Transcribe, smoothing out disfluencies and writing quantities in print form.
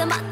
的马。